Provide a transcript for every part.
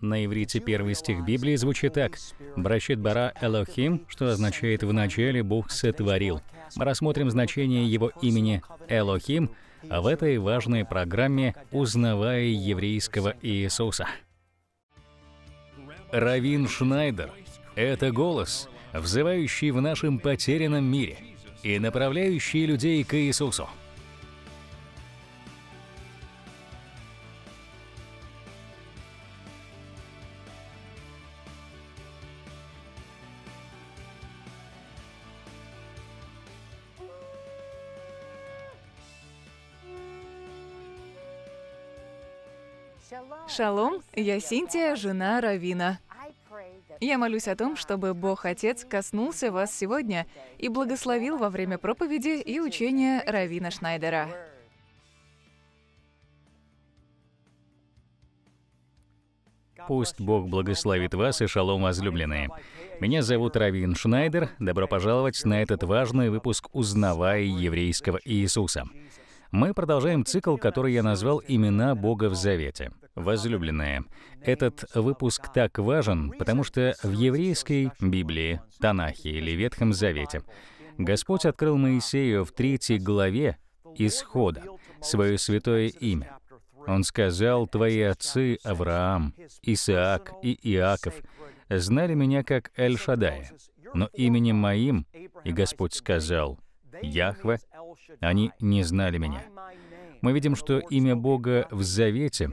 На иврите первый стих Библии звучит так: «Брашит бара Элохим», что означает «вначале Бог сотворил». Мы рассмотрим значение его имени Элохим в этой важной программе «Узнавая еврейского Иисуса». Раввин Шнайдер — это голос, взывающий в нашем потерянном мире и направляющий людей к Иисусу. Шалом, я Синтия, жена Раввина. Я молюсь о том, чтобы Бог Отец коснулся вас сегодня и благословил во время проповеди и учения Раввина Шнайдера. Пусть Бог благословит вас и шалом, возлюбленные. Меня зовут Раввин Шнайдер. Добро пожаловать на этот важный выпуск «Узнавая еврейского Иисуса». Мы продолжаем цикл, который я назвал «Имена Бога в Завете». Возлюбленные, этот выпуск так важен, потому что в еврейской Библии, Танахе или Ветхом Завете Господь открыл Моисею в 3 главе Исхода свое святое имя. Он сказал: «Твои отцы Авраам, Исаак и Иаков знали меня как Эль-Шаддая, но именем моим, и Господь сказал, Яхве, они не знали меня». Мы видим, что имя Бога в Завете,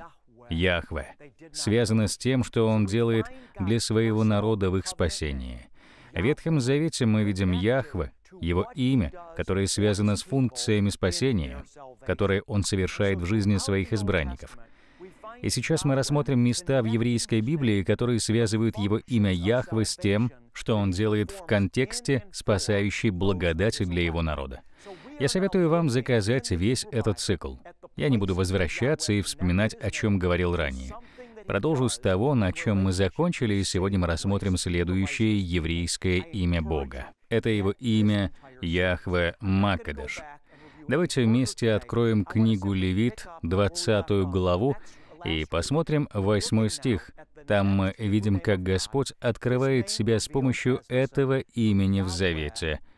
Яхве, связано с тем, что Он делает для своего народа в их спасении. В Ветхом Завете мы видим Яхве, Его имя, которое связано с функциями спасения, которые Он совершает в жизни своих избранников. И сейчас мы рассмотрим места в еврейской Библии, которые связывают его имя Яхве с тем, что он делает в контексте спасающей благодати для его народа. Я советую вам заказать весь этот цикл. Я не буду возвращаться и вспоминать, о чем говорил ранее. Продолжу с того, на чем мы закончили, и сегодня мы рассмотрим следующее еврейское имя Бога. Это его имя Яхве Макадеш. Давайте вместе откроем книгу Левит, 20 главу, и посмотрим 8 стих. Там мы видим, как Господь открывает себя с помощью этого имени в Завете —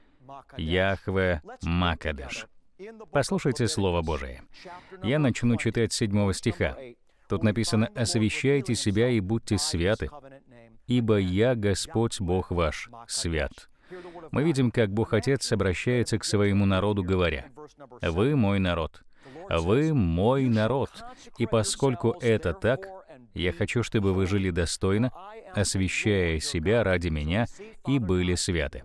Яхве Макадеш. Послушайте Слово Божие. Я начну читать 7 стиха. Тут написано: «Освящайте себя и будьте святы, ибо я, Господь, Бог ваш, свят». Мы видим, как Бог Отец обращается к своему народу, говоря: «Вы мой народ, вы мой народ, и поскольку это так, я хочу, чтобы вы жили достойно, освящая себя ради меня, и были святы».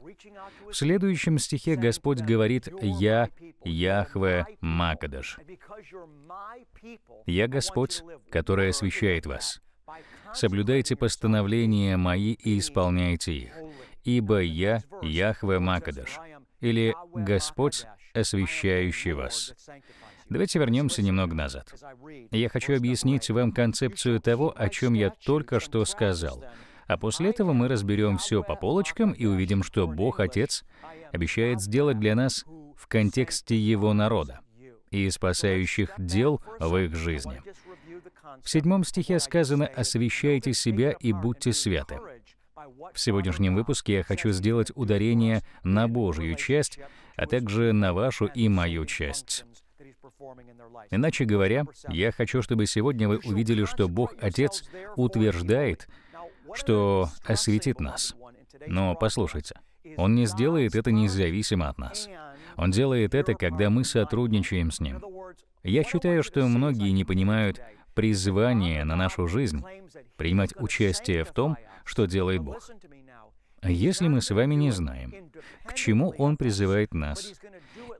В следующем стихе Господь говорит: «Я, Яхве Макадеш». «Я Господь, который освящает вас. Соблюдайте постановления мои и исполняйте их. Ибо я, Яхве Макадеш», или «Господь, освящающий вас». Давайте вернемся немного назад. Я хочу объяснить вам концепцию того, о чем я только что сказал. А после этого мы разберем все по полочкам и увидим, что Бог Отец обещает сделать для нас в контексте Его народа и спасающих дел в их жизни. В 7 стихе сказано: «Освящайте себя и будьте святы». В сегодняшнем выпуске я хочу сделать ударение на Божью часть, а также на вашу и мою часть. Иначе говоря, я хочу, чтобы сегодня вы увидели, что Бог Отец утверждает, что осветит нас. Но послушайте, Он не сделает это независимо от нас. Он делает это, когда мы сотрудничаем с Ним. Я считаю, что многие не понимают призвание на нашу жизнь, принимать участие в том, что делает Бог. Если мы с вами не знаем, к чему Он призывает нас,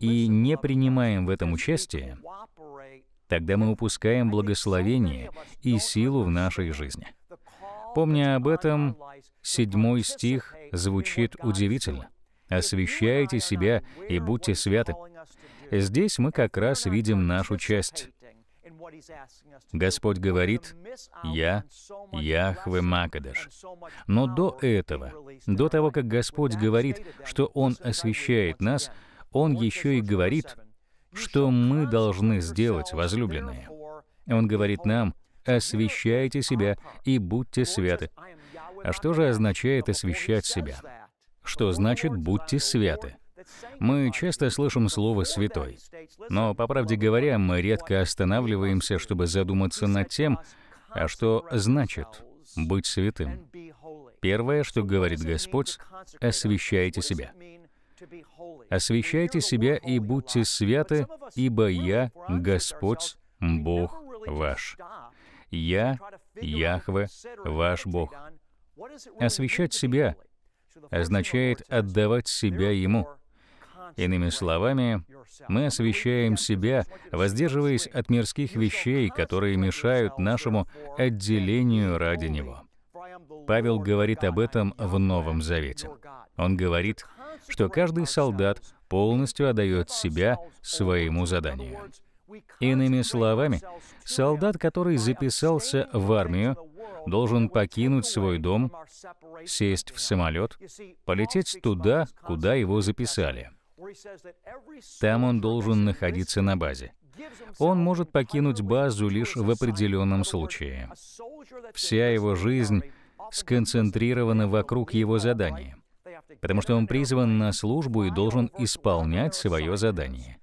и не принимаем в этом участие, тогда мы упускаем благословение и силу в нашей жизни. Помня об этом, 7 стих звучит удивительно. «Освящайте себя и будьте святы». Здесь мы как раз видим нашу часть. Господь говорит: «Я, Яхве Макадеш». Но до этого, до того, как Господь говорит, что Он освящает нас, Он еще и говорит, что мы должны сделать, возлюбленные. Он говорит нам: освящайте себя и будьте святы. А что же означает освящать себя? Что значит «будьте святы»? Мы часто слышим слово «святой», но, по правде говоря, мы редко останавливаемся, чтобы задуматься над тем, а что значит «быть святым». Первое, что говорит Господь, — «освящайте себя». «Освящайте себя и будьте святы, ибо Я, Господь, Бог ваш». Я, Яхве, ваш Бог. Освящать себя означает отдавать себя Ему. Иными словами, мы освящаем себя, воздерживаясь от мирских вещей, которые мешают нашему отделению ради Него. Павел говорит об этом в Новом Завете. Он говорит, что каждый солдат полностью отдает себя своему заданию. Иными словами, солдат, который записался в армию, должен покинуть свой дом, сесть в самолет, полететь туда, куда его записали. Там он должен находиться на базе. Он может покинуть базу лишь в определенном случае. Вся его жизнь сконцентрирована вокруг его задания, потому что он призван на службу и должен исполнять свое задание.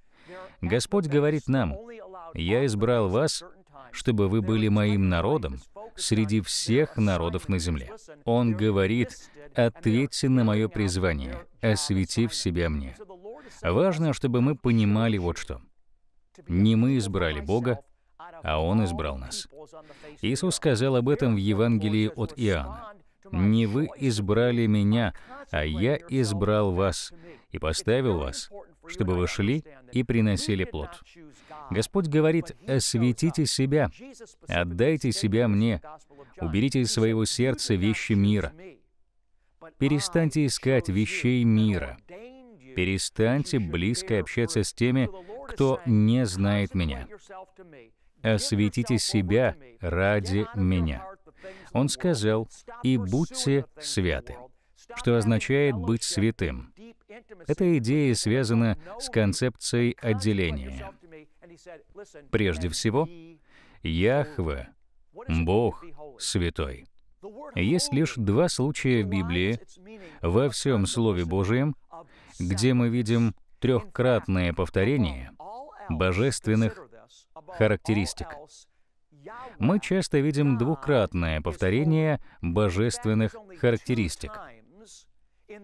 Господь говорит нам: «Я избрал вас, чтобы вы были моим народом среди всех народов на земле». Он говорит: «Ответьте на мое призвание, осветив себя мне». Важно, чтобы мы понимали вот что. Не мы избрали Бога, а Он избрал нас. Иисус сказал об этом в Евангелии от Иоанна. «Не вы избрали меня, а я избрал вас и поставил вас, чтобы вы шли и приносили плод». Господь говорит: «Осветите себя, отдайте себя мне, уберите из своего сердца вещи мира, перестаньте искать вещей мира, перестаньте близко общаться с теми, кто не знает меня. Осветите себя ради меня». Он сказал: «И будьте святы», что означает «быть святым». Эта идея связана с концепцией отделения. Прежде всего, Яхве, Бог святой. Есть лишь два случая в Библии, во всем Слове Божьем, где мы видим трехкратное повторение божественных характеристик. Мы часто видим двукратное повторение божественных характеристик.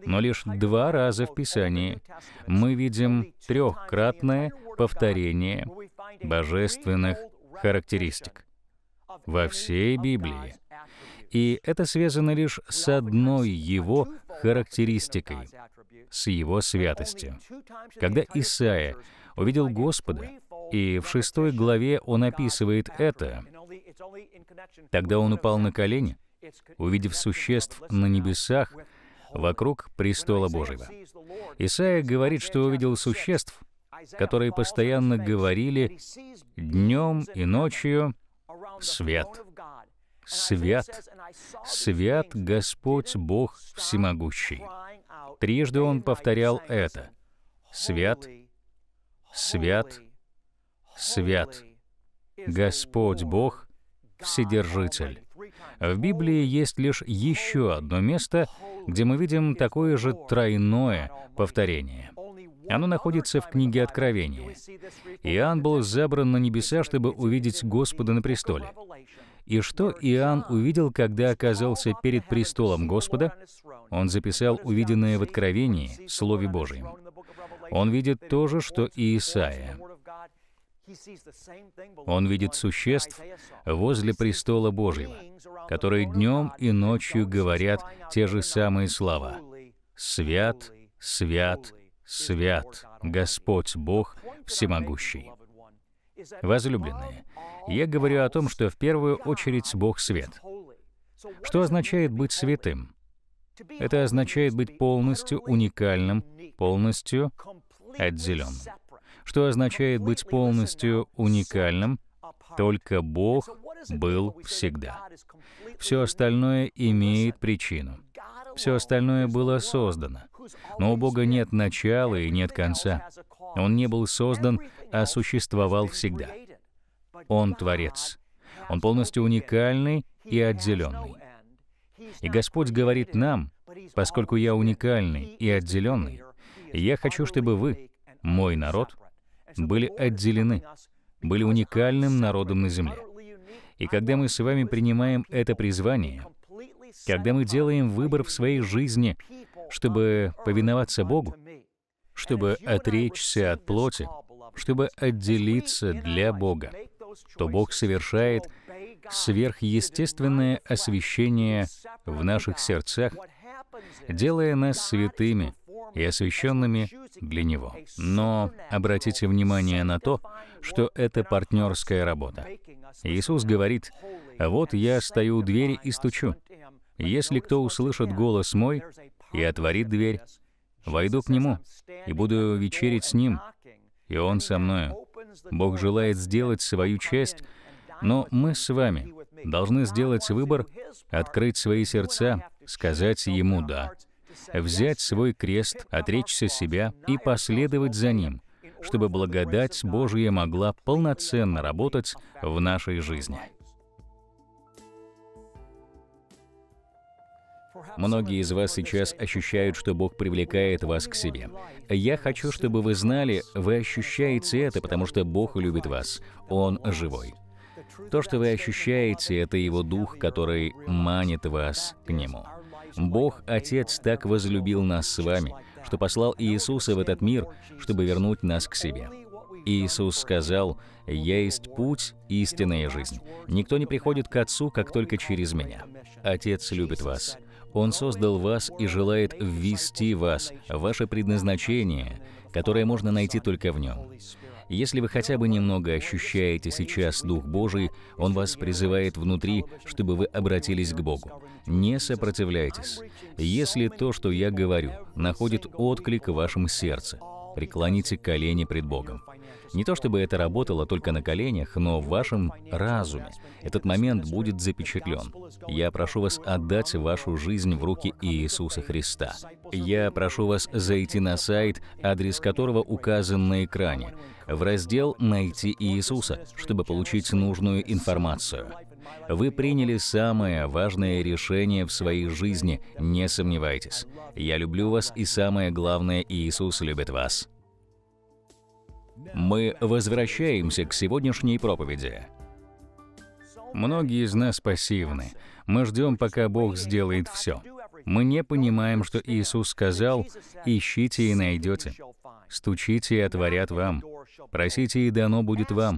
Но лишь два раза в Писании мы видим трехкратное повторение божественных характеристик во всей Библии. И это связано лишь с одной Его характеристикой, с Его святостью. Когда Исаия увидел Господа, и в 6 главе он описывает это, тогда он упал на колени, увидев существ на небесах, вокруг престола Божьего. Исаия говорит, что увидел существ, которые постоянно говорили днем и ночью: «Свят, свят, свят Господь Бог Всемогущий». Трижды он повторял это: «Свят, свят, свят, Господь Бог Вседержитель». В Библии есть лишь еще одно место, где мы видим такое же тройное повторение. Оно находится в книге Откровения. Иоанн был забран на небеса, чтобы увидеть Господа на престоле. И что Иоанн увидел, когда оказался перед престолом Господа? Он записал увиденное в Откровении, Слове Божьем. Он видит то же, что и Исаия. Он видит существ возле престола Божьего, которые днем и ночью говорят те же самые слова: «Свят, свят, свят, Господь Бог Всемогущий». Возлюбленные, я говорю о том, что в первую очередь Бог свет. Что означает быть святым? Это означает быть полностью уникальным, полностью отделенным. Что означает быть полностью уникальным? Только Бог был всегда. Все остальное имеет причину. Все остальное было создано. Но у Бога нет начала и нет конца. Он не был создан, а существовал всегда. Он Творец. Он полностью уникальный и отделенный. И Господь говорит нам, поскольку я уникальный и отделенный, я хочу, чтобы вы, мой народ, были отделены, были уникальным народом на земле. И когда мы с вами принимаем это призвание, когда мы делаем выбор в своей жизни, чтобы повиноваться Богу, чтобы отречься от плоти, чтобы отделиться для Бога, то Бог совершает сверхъестественное освящение в наших сердцах, делая нас святыми и освященными для Него. Но обратите внимание на то, что это партнерская работа. Иисус говорит: «Вот я стою у двери и стучу. Если кто услышит голос мой и отворит дверь, войду к нему и буду вечерить с ним, и он со мною». Бог желает сделать свою часть, но мы с вами должны сделать выбор, открыть свои сердца, сказать Ему «да», взять свой крест, отречься себя и последовать за Ним, чтобы благодать Божья могла полноценно работать в нашей жизни. Многие из вас сейчас ощущают, что Бог привлекает вас к себе. Я хочу, чтобы вы знали, вы ощущаете это, потому что Бог любит вас. Он живой. То, что вы ощущаете, это Его Дух, который манит вас к Нему. Бог Отец так возлюбил нас с вами, что послал Иисуса в этот мир, чтобы вернуть нас к себе. Иисус сказал: «Я есть путь, истина и жизнь. Никто не приходит к Отцу, как только через Меня». Отец любит вас. Он создал вас и желает ввести вас в ваше предназначение, которое можно найти только в Нем. Если вы хотя бы немного ощущаете сейчас Дух Божий, Он вас призывает внутри, чтобы вы обратились к Богу. Не сопротивляйтесь. Если то, что я говорю, находит отклик в вашем сердце, преклоните колени пред Богом. Не то чтобы это работало только на коленях, но в вашем разуме этот момент будет запечатлен. Я прошу вас отдать вашу жизнь в руки Иисуса Христа. Я прошу вас зайти на сайт, адрес которого указан на экране, в раздел «Найти Иисуса», чтобы получить нужную информацию. Вы приняли самое важное решение в своей жизни, не сомневайтесь. Я люблю вас, и самое главное, Иисус любит вас. Мы возвращаемся к сегодняшней проповеди. Многие из нас пассивны. Мы ждем, пока Бог сделает все. Мы не понимаем, что Иисус сказал: «Ищите и найдете, стучите и отворят вам, просите и дано будет вам».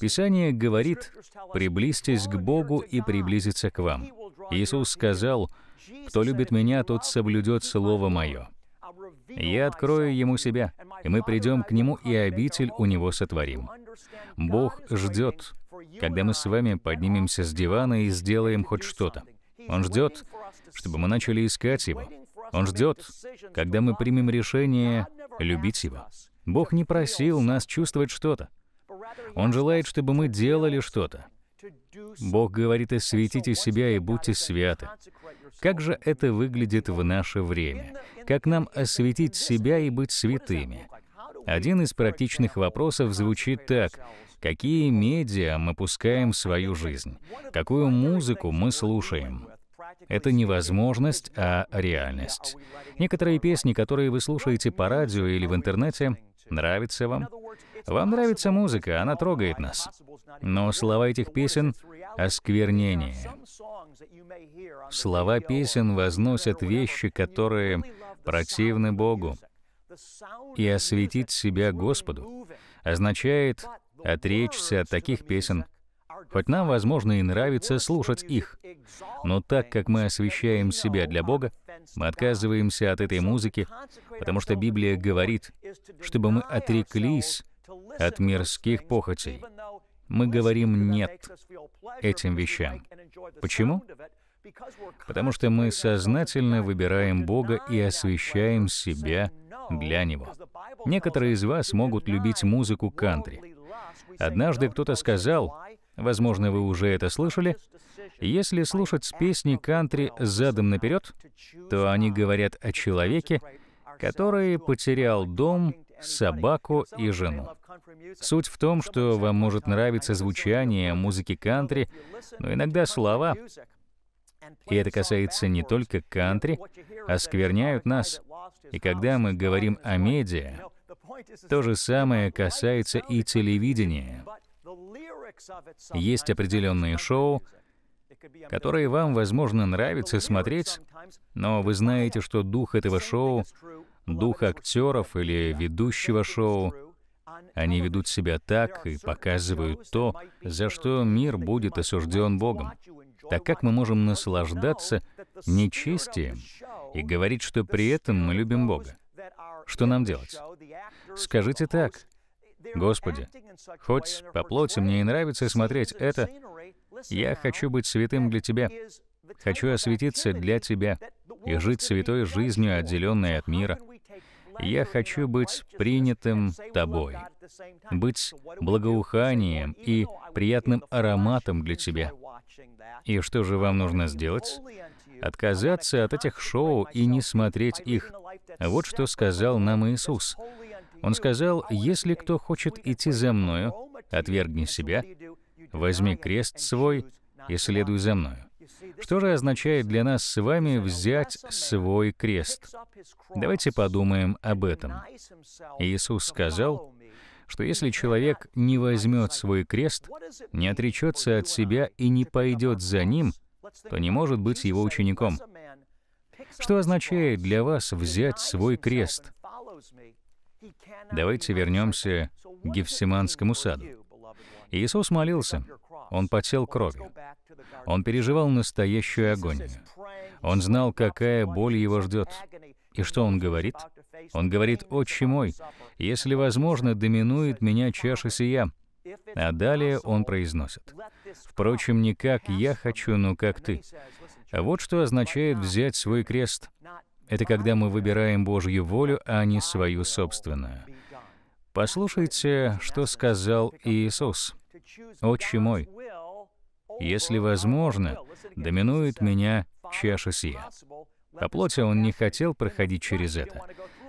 Писание говорит: «Приблизьтесь к Богу и приблизится к вам». Иисус сказал: «Кто любит Меня, тот соблюдет Слово Мое. Я открою ему себя, и мы придем к нему, и обитель у него сотворим». Бог ждет, когда мы с вами поднимемся с дивана и сделаем хоть что-то. Он ждет, чтобы мы начали искать Его. Он ждет, когда мы примем решение любить Его. Бог не просил нас чувствовать что-то. Он желает, чтобы мы делали что-то. Бог говорит: «Осветите себя и будьте святы». Как же это выглядит в наше время? Как нам осветить себя и быть святыми? Один из практичных вопросов звучит так: какие медиа мы пускаем в свою жизнь? Какую музыку мы слушаем? Это не возможность, а реальность. Некоторые песни, которые вы слушаете по радио или в интернете, нравятся вам. Вам нравится музыка, она трогает нас. Но слова этих песен — осквернение. Слова песен возносят вещи, которые противны Богу. И осветить себя Господу означает отречься от таких песен. Хоть нам, возможно, и нравится слушать их, но так как мы освящаем себя для Бога, мы отказываемся от этой музыки, потому что Библия говорит, чтобы мы отреклись от мирских похотей. Мы говорим «нет» этим вещам. Почему? Потому что мы сознательно выбираем Бога и освящаем себя для Него. Некоторые из вас могут любить музыку кантри. Однажды кто-то сказал, возможно, вы уже это слышали, если слушать песни кантри задом наперед, то они говорят о человеке, который потерял дом, собаку и жену. Суть в том, что вам может нравиться звучание музыки кантри, но иногда слова, и это касается не только кантри, оскверняют нас. И когда мы говорим о медиа, то же самое касается и телевидения. Есть определенные шоу, которые вам, возможно, нравится смотреть, но вы знаете, что дух этого шоу, дух актеров или ведущего шоу, они ведут себя так и показывают то, за что мир будет осужден Богом. Так как мы можем наслаждаться нечестием и говорить, что при этом мы любим Бога? Что нам делать? Скажите так: «Господи, хоть по плоти мне и нравится смотреть это, я хочу быть святым для Тебя, хочу осветиться для Тебя и жить святой жизнью, отделенной от мира. Я хочу быть принятым Тобой, быть благоуханием и приятным ароматом для Тебя». И что же вам нужно сделать? Отказаться от этих шоу и не смотреть их. Вот что сказал нам Иисус. Он сказал: «Если кто хочет идти за Мною, отвергни себя, возьми крест свой и следуй за Мною». Что же означает для нас с вами взять свой крест? Давайте подумаем об этом. Иисус сказал, что если человек не возьмет свой крест, не отречется от себя и не пойдет за ним, то не может быть его учеником. Что означает для вас взять свой крест? Давайте вернемся к Гефсиманскому саду. Иисус молился, Он потел кровью, Он переживал настоящую агонию, Он знал, какая боль Его ждет. И что Он говорит? Он говорит: «Отче мой, если возможно, доминует меня чаша сия». А далее Он произносит: «Впрочем, не как я хочу, но как ты». Вот что означает взять свой крест. Это когда мы выбираем Божью волю, а не свою собственную. Послушайте, что сказал Иисус: «Отче мой, если возможно, доминует меня чаша сия». По плоти Он не хотел проходить через это.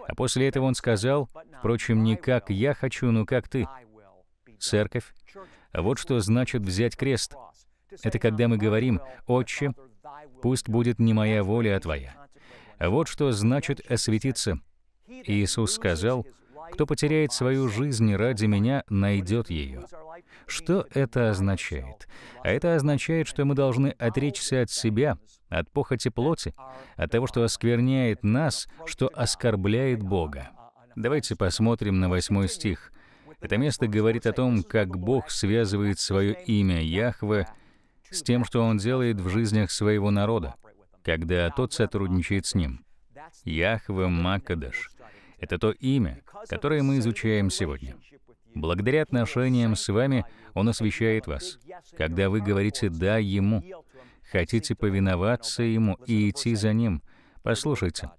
А после этого Он сказал: «Впрочем, не как я хочу, но как ты». Церковь. Вот что значит взять крест. Это когда мы говорим: «Отче, пусть будет не моя воля, а Твоя». Вот что значит осветиться. Иисус сказал: «Кто потеряет свою жизнь ради Меня, найдет ее». Что это означает? А это означает, что мы должны отречься от себя, от похоти плоти, от того, что оскверняет нас, что оскорбляет Бога. Давайте посмотрим на 8 стих. Это место говорит о том, как Бог связывает свое имя Яхве с тем, что Он делает в жизнях своего народа, когда тот сотрудничает с Ним. Яхве Макадеш. Это то имя, которое мы изучаем сегодня. Благодаря отношениям с вами Он освящает вас. Когда вы говорите «да» Ему, хотите повиноваться Ему и идти за Ним, послушайте: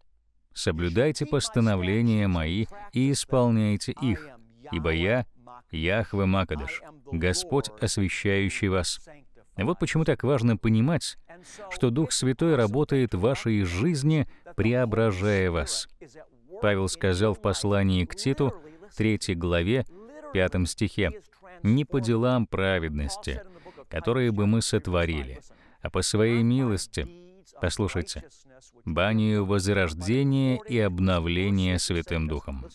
«Соблюдайте постановления Мои и исполняйте их, ибо Я, Яхве Макадеш, Господь, освящающий вас». Вот почему так важно понимать, что Дух Святой работает в вашей жизни, преображая вас. Павел сказал в послании к Титу, 3 главе, 5 стихе: «Не по делам праведности, которые бы мы сотворили, а по Своей милости». Послушайте: «Банию возрождения и обновления Святым Духом».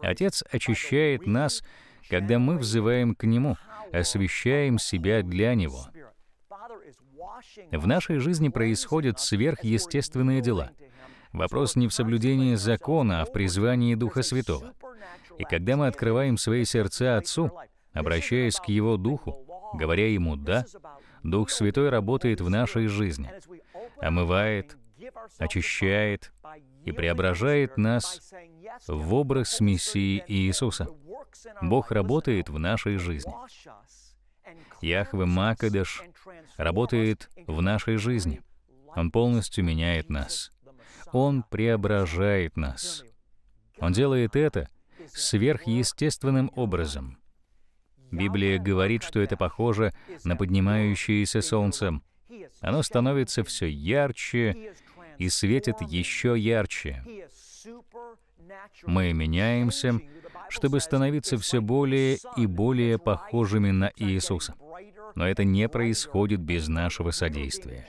Отец очищает нас, когда мы взываем к Нему, освящаем себя для Него. В нашей жизни происходят сверхъестественные дела. Вопрос не в соблюдении закона, а в призвании Духа Святого. И когда мы открываем свои сердца Отцу, обращаясь к Его Духу, говоря Ему «да», Дух Святой работает в нашей жизни, омывает, очищает и преображает нас в образ Мессии Иисуса. Бог работает в нашей жизни. Яхве Макадеш работает в нашей жизни. Он полностью меняет нас. Он преображает нас. Он делает это сверхъестественным образом. Библия говорит, что это похоже на поднимающееся солнце. Оно становится все ярче и светит еще ярче. Мы меняемся, чтобы становиться все более и более похожими на Иисуса. Но это не происходит без нашего содействия.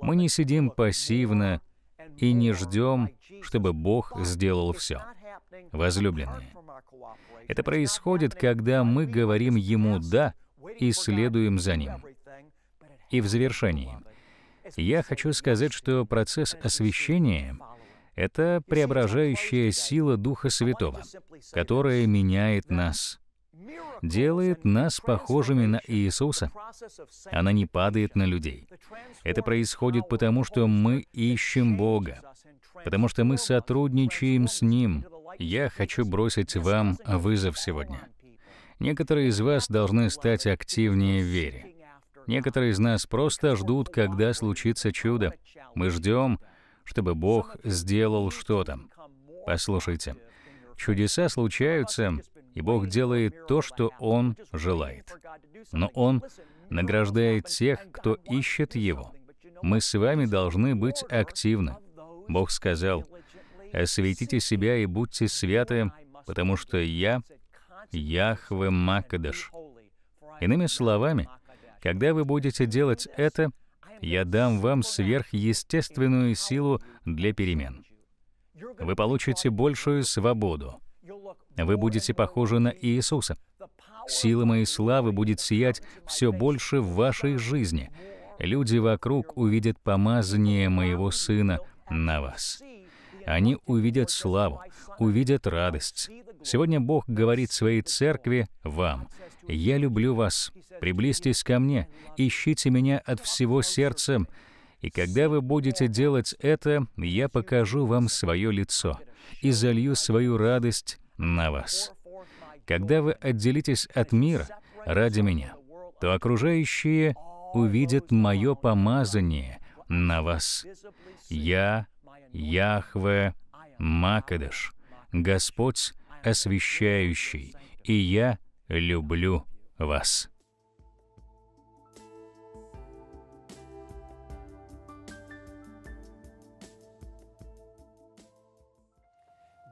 Мы не сидим пассивно и не ждем, чтобы Бог сделал все. Возлюбленные, это происходит, когда мы говорим Ему «да» и следуем за Ним. И в завершении я хочу сказать, что процесс освящения — это преображающая сила Духа Святого, которая меняет нас, делает нас похожими на Иисуса. Она не падает на людей. Это происходит потому, что мы ищем Бога, потому что мы сотрудничаем с Ним. Я хочу бросить вам вызов сегодня. Некоторые из вас должны стать активнее в вере. Некоторые из нас просто ждут, когда случится чудо. Мы ждем, чтобы Бог сделал что-то. Послушайте, чудеса случаются, и Бог делает то, что Он желает. Но Он награждает тех, кто ищет Его. Мы с вами должны быть активны. Бог сказал: «Осветите себя и будьте святы, потому что Я — Яхве Макадеш». Иными словами, когда вы будете делать это, Я дам вам сверхъестественную силу для перемен. Вы получите большую свободу. Вы будете похожи на Иисуса. Сила Моей славы будет сиять все больше в вашей жизни. Люди вокруг увидят помазание Моего Сына на вас. Они увидят славу, увидят радость. Сегодня Бог говорит Своей Церкви вам: «Я люблю вас, приблизьтесь ко Мне, ищите Меня от всего сердца, и когда вы будете делать это, Я покажу вам Свое лицо и залью Свою радость на вас». Когда вы отделитесь от мира ради Меня, то окружающие увидят Мое помазание на вас. Я — Яхве Макадеш, Господь освящающий, и Я люблю вас.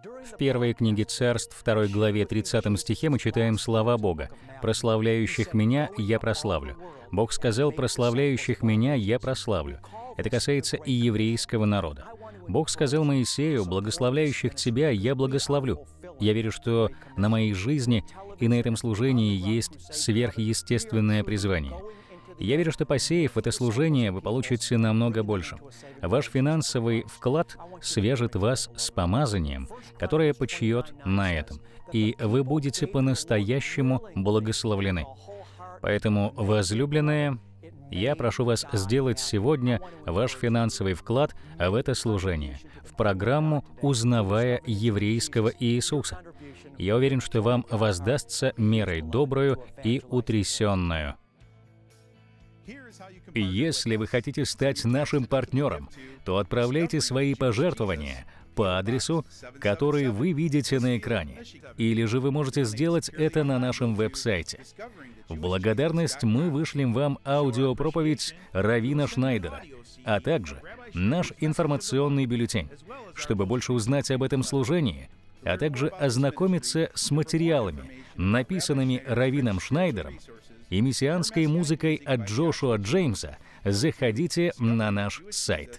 В первой книге Царств, 2 главе 30 стихе мы читаем слова Бога: «Прославляющих Меня Я прославлю». Бог сказал: «Прославляющих Меня Я прославлю». Это касается и еврейского народа. Бог сказал Моисею: «Благословляющих тебя Я благословлю». Я верю, что на моей жизни и на этом служении есть сверхъестественное призвание. Я верю, что, посеяв это служение, вы получите намного больше. Ваш финансовый вклад свяжет вас с помазанием, которое почиет на этом, и вы будете по-настоящему благословлены. Поэтому, возлюбленные, я прошу вас сделать сегодня ваш финансовый вклад в это служение, в программу «Узнавая еврейского Иисуса». Я уверен, что вам воздастся мерой добрую и утрясенную. Если вы хотите стать нашим партнером, то отправляйте свои пожертвования по адресу, который вы видите на экране, или же вы можете сделать это на нашем веб-сайте. В благодарность мы вышлем вам аудиопроповедь Раввина Шнайдера, а также наш информационный бюллетень. Чтобы больше узнать об этом служении, а также ознакомиться с материалами, написанными Раввином Шнайдером, и мессианской музыкой от Джошуа Джеймса, заходите на наш сайт.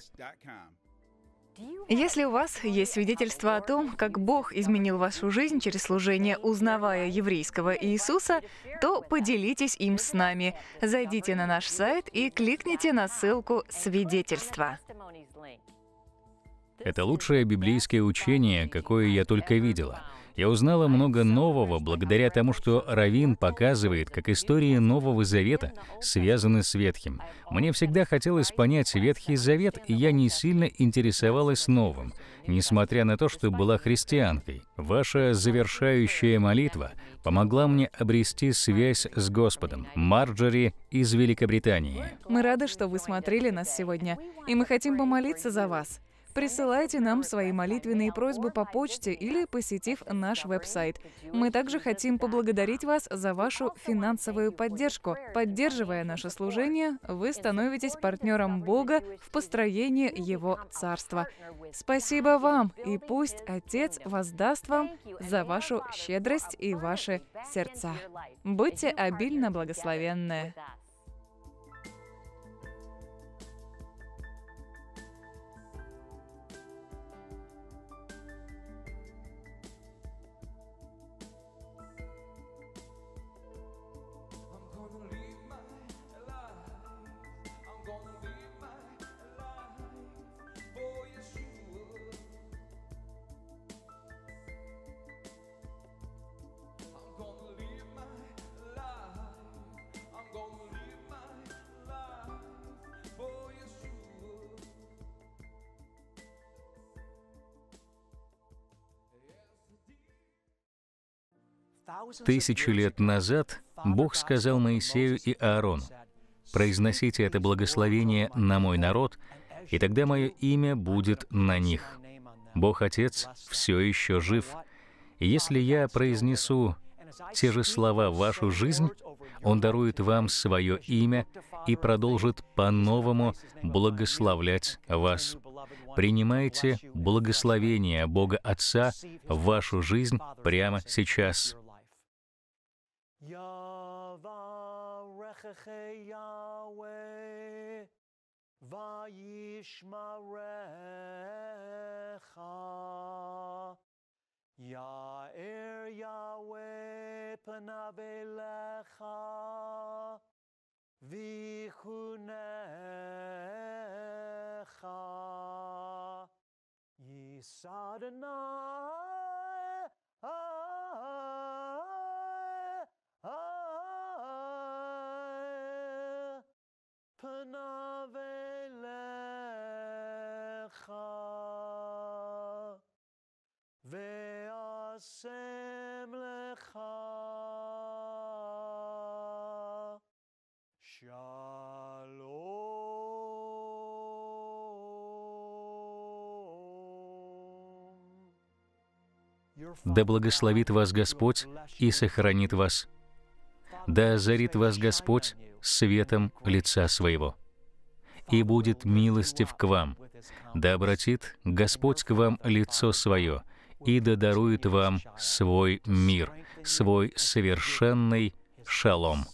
Если у вас есть свидетельство о том, как Бог изменил вашу жизнь через служение «Узнавая еврейского Иисуса», то поделитесь им с нами. Зайдите на наш сайт и кликните на ссылку «Свидетельства». Это лучшее библейское учение, какое я только видела. Я узнала много нового благодаря тому, что Раввин показывает, как истории Нового Завета связаны с Ветхим. Мне всегда хотелось понять Ветхий Завет, и я не сильно интересовалась новым, несмотря на то, что была христианкой. Ваша завершающая молитва помогла мне обрести связь с Господом. Марджори из Великобритании. Мы рады, что вы смотрели нас сегодня, и мы хотим помолиться за вас. Присылайте нам свои молитвенные просьбы по почте или посетив наш веб-сайт. Мы также хотим поблагодарить вас за вашу финансовую поддержку. Поддерживая наше служение, вы становитесь партнером Бога в построении Его Царства. Спасибо вам, и пусть Отец воздаст вам за вашу щедрость и ваши сердца. Будьте обильно благословенны. Тысячи лет назад Бог сказал Моисею и Аарону: «Произносите это благословение на мой народ, и тогда мое имя будет на них». Бог Отец все еще жив. И если я произнесу те же слова в вашу жизнь, Он дарует вам свое имя и продолжит по-новому благословлять вас. Принимайте благословение Бога Отца в вашу жизнь прямо сейчас. Yavarechecha Yahweh, vayishmarecha. Ya'er Yahweh panav elecha, vichunecha. Yisad Adonai. Да благословит вас Господь и сохранит вас. Да озарит вас Господь светом лица Своего, и будет милостив к вам. Да обратит Господь к вам лицо Свое, и да дарует вам свой мир, свой совершенный шалом.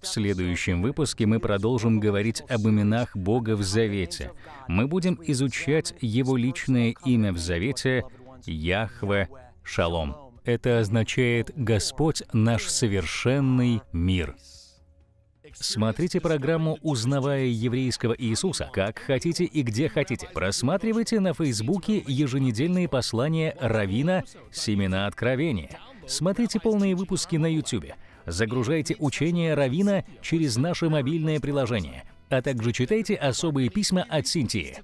В следующем выпуске мы продолжим говорить об именах Бога в Завете. Мы будем изучать Его личное имя в Завете — Яхве Шалом. Это означает «Господь — наш совершенный мир». Смотрите программу «Узнавая еврейского Иисуса» как хотите и где хотите. Просматривайте на Фейсбуке еженедельные послания раввина «Семена откровения». Смотрите полные выпуски на Ютубе. Загружайте учение раввина через наше мобильное приложение, а также читайте особые письма от Синтии.